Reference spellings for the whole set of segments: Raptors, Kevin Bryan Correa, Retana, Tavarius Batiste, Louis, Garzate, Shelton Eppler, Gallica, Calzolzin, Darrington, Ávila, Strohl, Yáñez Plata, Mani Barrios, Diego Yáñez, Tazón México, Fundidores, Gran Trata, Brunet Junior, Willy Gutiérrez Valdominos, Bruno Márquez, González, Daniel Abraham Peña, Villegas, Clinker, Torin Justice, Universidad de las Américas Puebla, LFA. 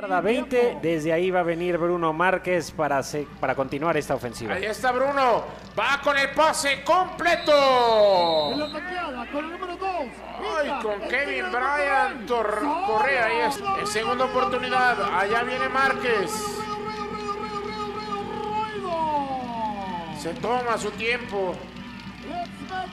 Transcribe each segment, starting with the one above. yarda 20, desde ahí va a venir Bruno Márquez para continuar esta ofensiva. Ahí está Bruno, va con el pase completo. Ay, con Kevin Bryan Correa, ahí es segunda oportunidad, allá viene Márquez. Se toma su tiempo,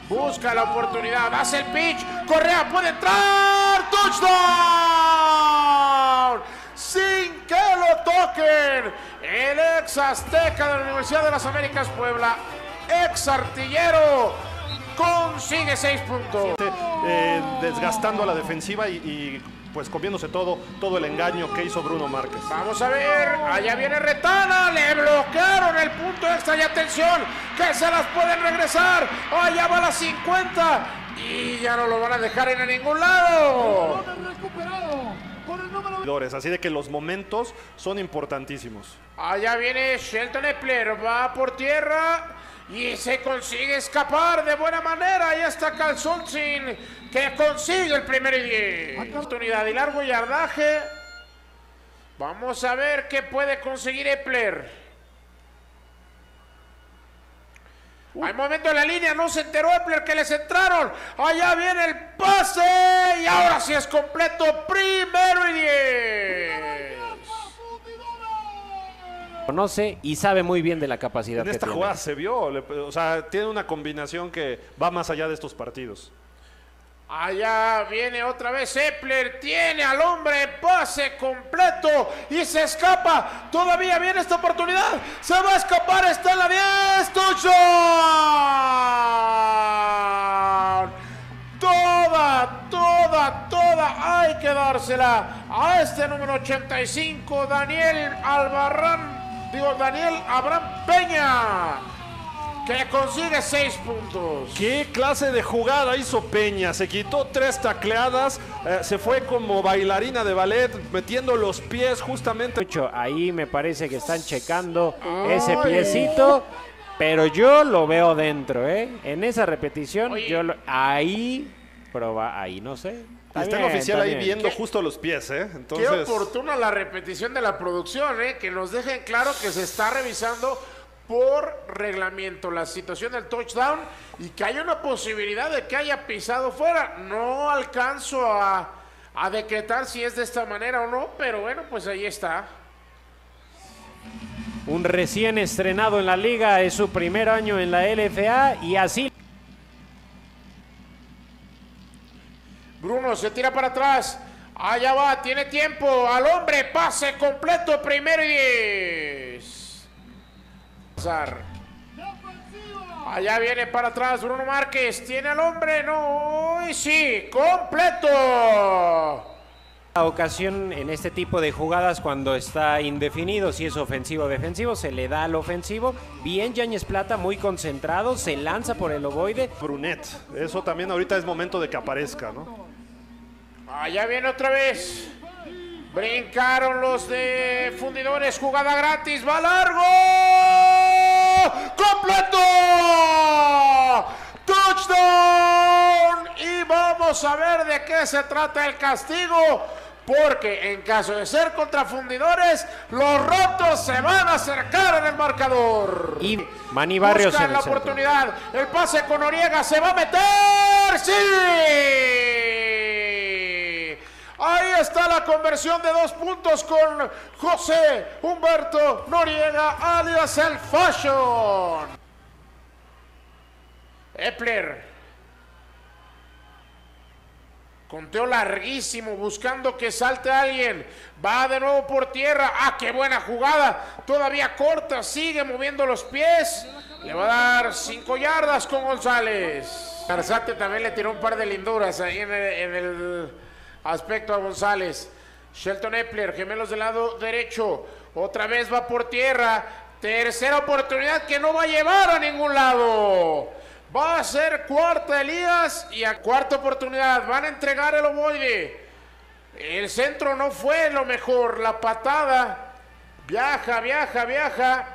busca la oportunidad, hace el pitch, Correa puede entrar, touchdown, sin que lo toquen, el ex azteca de la Universidad de las Américas Puebla, ex artillero, consigue 6 puntos. Desgastando a la defensiva y pues comiéndose todo el engaño que hizo Bruno Márquez. Vamos a ver, allá viene Retana, le bloquearon el punto extra y atención, que se las pueden regresar, allá va la 50 y ya no lo van a dejar en ningún lado. Así de que los momentos son importantísimos. Allá viene Shelton Eppler, va por tierra y se consigue escapar de buena manera. Ahí está Calzolzin, que consigue el primero y 10. Oportunidad de largo yardaje. Vamos a ver qué puede conseguir Eppler. Al momento de la línea no se enteró Eppler que les entraron. Allá viene el pase. Y ahora sí es completo. Primero y 10. Conoce y sabe muy bien de la capacidad que tiene. En esta jugada se vio, o sea, tiene una combinación que va más allá de estos partidos. Allá viene otra vez Eppler, tiene al hombre, pase completo y se escapa. Todavía viene esta oportunidad, se va a escapar, está en la 10, touchdown. Toda, hay que dársela a este número 85, Daniel Abraham Peña, que consigue 6 puntos. ¿Qué clase de jugada hizo Peña? Se quitó 3 tacleadas, se fue como bailarina de ballet, metiendo los pies justamente. Ahí me parece que están checando ese piecito, pero yo lo veo dentro, en esa repetición. Oye, ahí prueba, ahí no sé. Está el oficial ahí viendo justo los pies, ¿eh? Entonces... Qué oportuna la repetición de la producción, ¿eh? Que nos dejen claro que se está revisando por reglamento la situación del touchdown y que hay una posibilidad de que haya pisado fuera. No alcanzo a decretar si es de esta manera o no, pero bueno, pues ahí está. Un recién estrenado en la liga, es su primer año en la LFA y así... Bruno se tira para atrás, allá va, tiene tiempo, al hombre, pase completo, primero y 10. Allá viene para atrás Bruno Márquez, tiene al hombre, no, y sí, completo. La ocasión en este tipo de jugadas cuando está indefinido, si es ofensivo o defensivo, se le da al ofensivo. Bien, Yáñez Plata, muy concentrado, se lanza por el ovoide. Brunet, eso también ahorita es momento de que aparezca, ¿no? Allá viene otra vez. Brincaron los de Fundidores, jugada gratis, va largo. ¡Completo! ¡Touchdown! Y vamos a ver de qué se trata el castigo, porque en caso de ser contra Fundidores, los Raptors se van a acercar en el marcador. Y Mani Barrios busca la oportunidad, el pase con Noriega, se va a meter, ¡sí! Ahí está la conversión de 2 puntos con José Humberto Noriega, alias El Fashion. Eppler. Conteo larguísimo, buscando que salte alguien. Va de nuevo por tierra. ¡Ah, qué buena jugada! Todavía corta, sigue moviendo los pies. Le va a dar 5 yardas con González. Garzate también le tiró un par de linduras ahí en el aspecto a González. Shelton Eppler, gemelos del lado derecho. Otra vez va por tierra. Tercera oportunidad que no va a llevar a ningún lado. Va a ser cuarta Elías y a cuarta oportunidad. Van a entregar el ovoide. El centro no fue lo mejor. La patada. Viaja.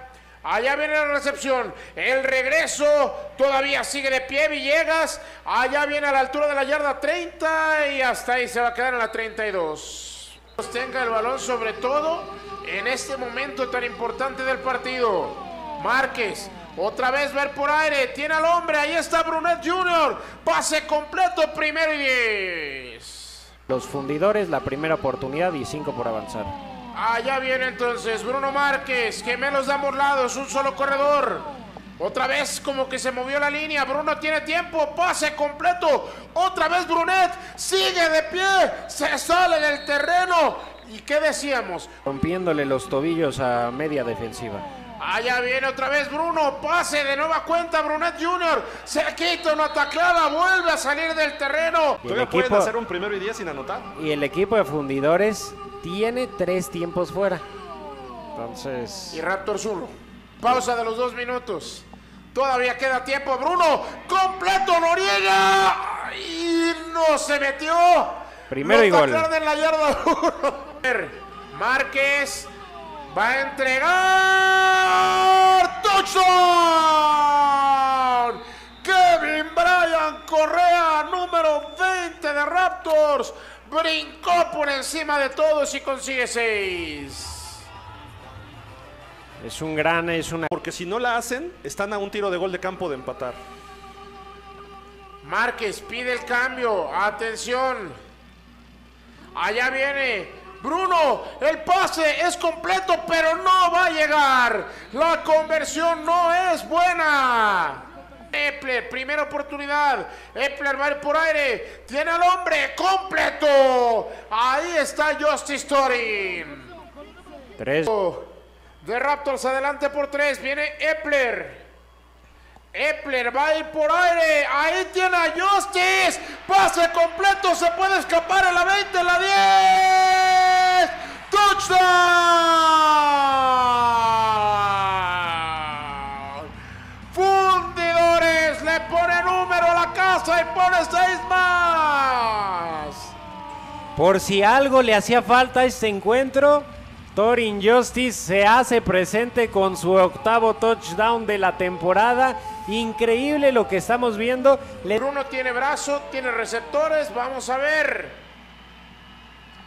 Allá viene la recepción. El regreso todavía sigue de pie Villegas. Allá viene a la altura de la yarda 30 y hasta ahí se va a quedar en la 32. Tenga el balón, sobre todo en este momento tan importante del partido. Márquez, otra vez ver por aire, tiene al hombre, ahí está Brunet Junior, pase completo, primero y 10. Los Fundidores, la primera oportunidad y 5 por avanzar. Allá viene entonces Bruno Márquez, gemelos de ambos lados, un solo corredor. Otra vez como que se movió la línea, Bruno tiene tiempo, pase completo, otra vez Brunet, sigue de pie, se sale del terreno. ¿Y qué decíamos? Rompiéndole los tobillos a media defensiva. Allá viene otra vez Bruno, pase de nueva cuenta Brunet Junior, se quita una taclada, vuelve a salir del terreno. Todavía pueden hacer un primero y 10 sin anotar. Y el equipo de Fundidores tiene 3 tiempos fuera. Entonces... Y Raptors 1. Pausa de los 2 minutos. Todavía queda tiempo, Bruno. ¡Completo, Noriega! ¡Y no se metió! Primero y gol. En la yarda 1. Márquez va a entregar... ¡Touchdown! Kevin Bryan Correa, número 20 de Raptors. Brincó por encima de todos y consigue 6. Es una... Porque si no la hacen, están a un tiro de gol de campo de empatar. Márquez pide el cambio, atención. Allá viene Bruno, el pase es completo, pero no va a llegar. La conversión no es buena. Eppler, primera oportunidad. Eppler va a ir por aire, tiene al hombre, completo. Ahí está Justice Torin. 3. De Raptors adelante por 3, viene Eppler. Eppler va a ir por aire, ahí tiene a Justice, pase completo, se puede escapar a la 20, a la 10, touchdown. Fundidores le pone número a la casa y pone 6 más. Por si algo le hacía falta a este encuentro, Torin Justice se hace presente con su 8º touchdown de la temporada. Increíble lo que estamos viendo. Bruno tiene brazo, tiene receptores, vamos a ver.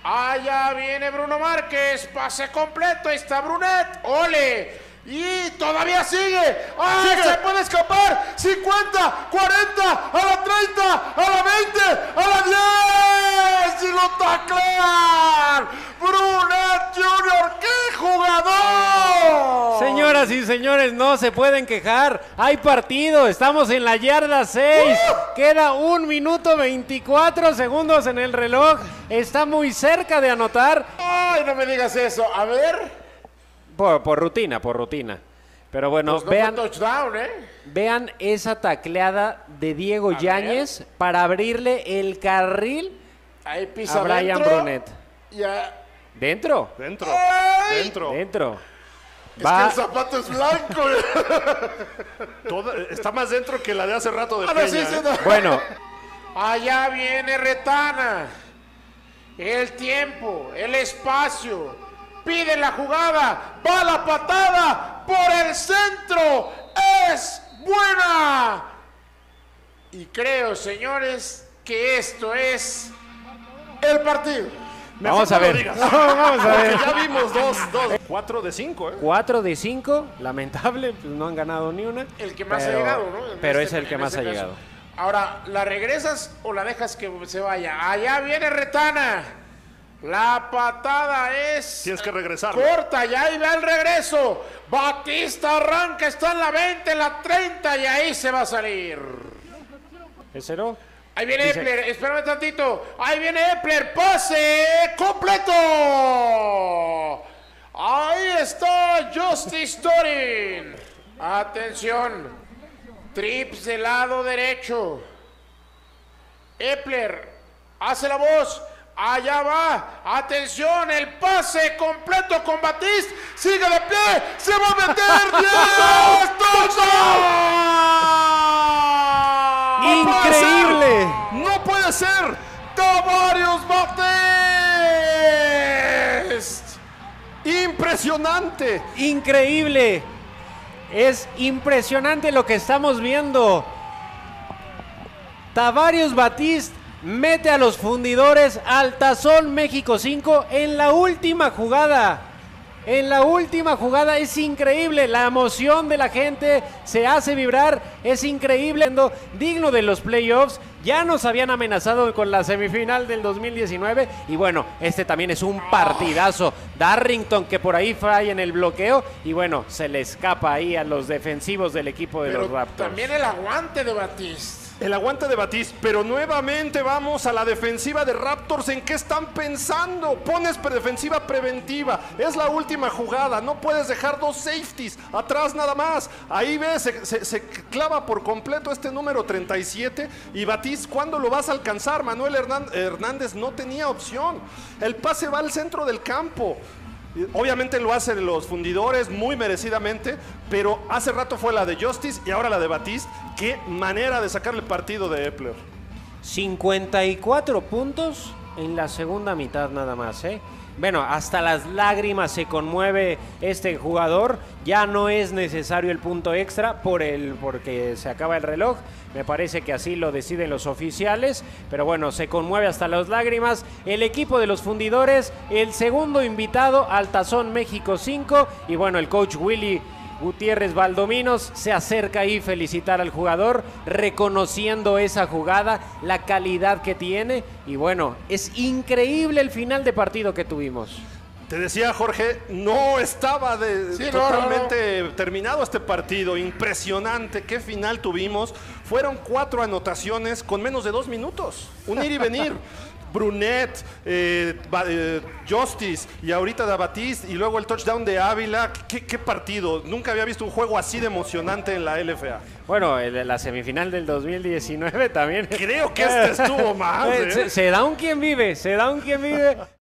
Allá viene Bruno Márquez, pase completo, ahí está Brunet, ole. Y todavía sigue, ¡ay, sigue! Se puede escapar, 50, 40, a la 30, a la 20, a la 10, y lo taclean, Brunet Junior, ¡qué jugador! Señoras y señores, no se pueden quejar, hay partido, estamos en la yarda 6, queda 1 minuto 24 segundos en el reloj, está muy cerca de anotar. ¡Ay, no me digas eso! A ver... Por rutina. Pero bueno, pues no vean, touchdown, ¿eh? Vean esa tacleada de Diego Yáñez para abrirle el carril. Ahí pisa a Bryan Brunet. Ya. ¿Dentro? Va. Es que el zapato es blanco. Está más dentro que la de hace rato de Peña, sí, ¿eh? Bueno. Allá viene Retana. El tiempo, el espacio... Pide la jugada, va la patada por el centro, es buena. Y creo, señores, que esto es el partido. Vamos a ver. Ya vimos 4 de 5. 4 de 5, lamentable, pues no han ganado ni una. El que más ha llegado, ¿no? Pero es el que más ha llegado. Ahora, ¿la regresas o la dejas que se vaya? Allá viene Retana. La patada es... Tienes que regresar. Corta, y ahí va el regreso. Batista arranca, está en la 20, en la 30, y ahí se va a salir. ¿Es cero? Ahí viene Eppler, espérame tantito. Ahí viene Eppler, pase completo. Ahí está Justice Torin. Atención. Trips del lado derecho. Eppler, hace la voz. Allá va, atención, el pase completo con Batiste, sigue de pie, se va a meter, 10, touchdown. Increíble, no puede ser, Tavarius Batiste, impresionante, increíble, es impresionante lo que estamos viendo, Tavarius Batiste. mete a los Fundidores al Tazón México 5 en la última jugada. En la última jugada es increíble, la emoción de la gente se hace vibrar, es increíble, digno de los playoffs. Ya nos habían amenazado con la semifinal del 2019 y bueno, este también es un partidazo. Darrington que por ahí falla en el bloqueo y bueno, se le escapa ahí a los defensivos del equipo de los Raptors. También el aguante de Batiste. El aguante de Batiste, pero nuevamente vamos a la defensiva de Raptors. ¿En qué están pensando? Pones defensiva preventiva, es la última jugada, no puedes dejar dos safeties atrás nada más. Ahí ves, se clava por completo este número 37 y Batiste, ¿cuándo lo vas a alcanzar? Manuel Hernández no tenía opción, el pase va al centro del campo. Obviamente lo hacen los Fundidores muy merecidamente, pero hace rato fue la de Justice y ahora la de Batiste. Qué manera de sacarle partido de Eppler. 54 puntos en la segunda mitad nada más, ¿eh? Bueno, hasta las lágrimas se conmueve este jugador. Ya no es necesario el punto extra porque se acaba el reloj. Me parece que así lo deciden los oficiales. Pero bueno, se conmueve hasta las lágrimas el equipo de los Fundidores. El segundo invitado al Tazón México 5. Y bueno, el coach Willy Gutiérrez Valdominos se acerca ahí a felicitar al jugador, reconociendo esa jugada, la calidad que tiene. Y bueno, es increíble el final de partido que tuvimos. Te decía, Jorge, no estaba totalmente terminado este partido. Impresionante, qué final tuvimos. Fueron 4 anotaciones con menos de 2 minutos. Un ir y venir. Brunet, Justice y ahorita de Batiste y luego el touchdown de Ávila. ¿Qué partido? Nunca había visto un juego así de emocionante en la LFA. Bueno, la semifinal del 2019 también. Creo que este estuvo mal. Se da un quien vive, se da un quien vive.